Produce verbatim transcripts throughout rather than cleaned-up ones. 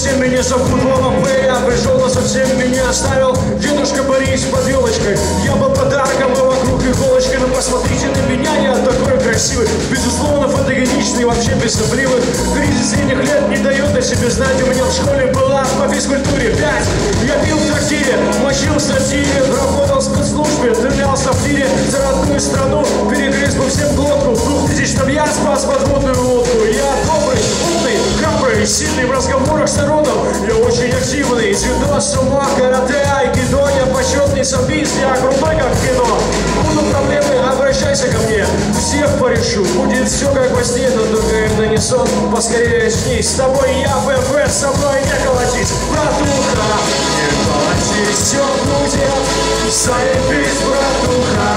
совсем меня запутала Помпея, пришел, а совсем меня оставил дедушка Борис под елочкой. Я был подарком, но вокруг иголочка. Но посмотрите на меня, я такой красивый, безусловно фотогеничный, вообще без обривы. Кризис средних лет не дает о себе знать. У меня в школе была по физкультуре пять. Я пил в трактире, мочил в сортире, работал в спецслужбе, дрынялся в тире. За родную страну перегрыз бы всем глотку. В двух тысячном я спас подводную лодку. Я добрый, умный, храбрый, сильный в разговорах с народом. Я очень активный, дзюдо, сумо, карате, айкидо. Я почетный самбист, я крутой, как кино. Будут проблемы, обращайся ко мне, всех порешу. Будет все как во сне, но только это не сон. Поскорее очнись, с тобой я ВВ, со мной не колотись. Братуха, не колотись, все будет, заебись, братуха.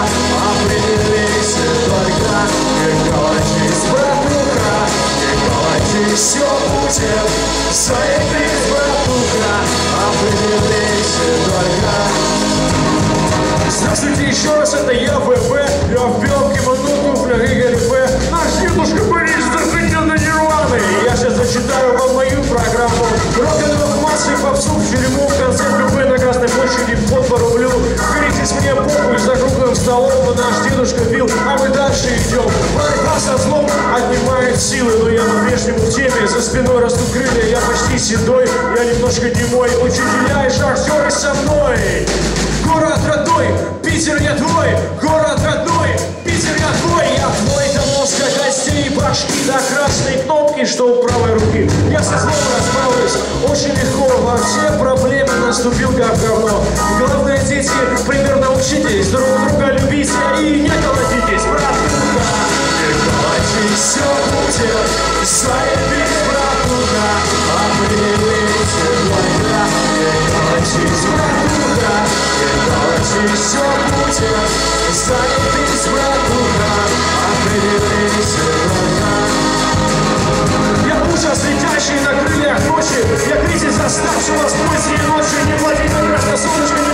Определись только, не колотись, братуха. Не колотись, все будет, заебись, братуха. Определись только. Здравствуйте еще раз, это я ВВ, я в белке, в одну туфлю, Игорь В. Наш дедушка Борис заходил на нирваны. Я сейчас зачитаю вам мою программу. Рок-н-ролл массы, попсу в тюрьму, концерт любой на Красной площади, вход по рублю. Беритесь мне похуй за круглым столом, но наш дедушка бил, а мы дальше идем. Борьба со злом отнимает силы, но я по-прежнему в теме, за спиной растут крылья, я почти седой, я немножко немой, учителя и шахтеры со мной. Город родной, Питер я твой, город родной, Питер я твой, я твой до мозга костей, башки до красной кнопки, что у правой руки. Я со злом расправлюсь очень легко, во все проблемы наступил как говно. Главное, дети, пример научитесь, друг друга любите и не колотитесь, братуха. Не колотись, все будет, заебись, братуха, определись двойка. Не колотись, братуха, не колотись, все будет, заебись, братуха, определись двойка. Я ужас, летящий на крыльях ночи, я кризис оставшего с поздней ночи, не владеть на красное солнышко.